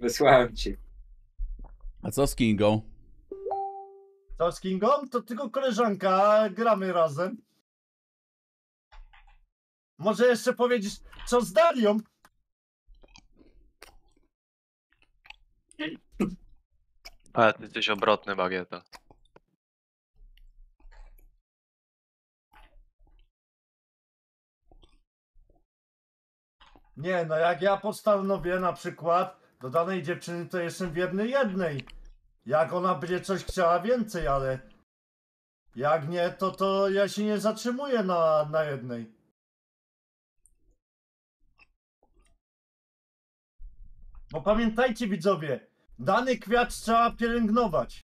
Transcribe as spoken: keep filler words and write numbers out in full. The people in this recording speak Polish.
Wysłałem ci. A co z Kingą? Co z Kingą? To tylko koleżanka, gramy razem. Może jeszcze powiedzieć, co z Darią? Ale ty jesteś obrotny, Bagieta. Nie, no jak ja postanowię na przykład do danej dziewczyny, to jestem wierny jednej. Jak ona będzie coś chciała więcej, ale jak nie, to to ja się nie zatrzymuję na, na jednej. Bo pamiętajcie, widzowie, dany kwiat trzeba pielęgnować.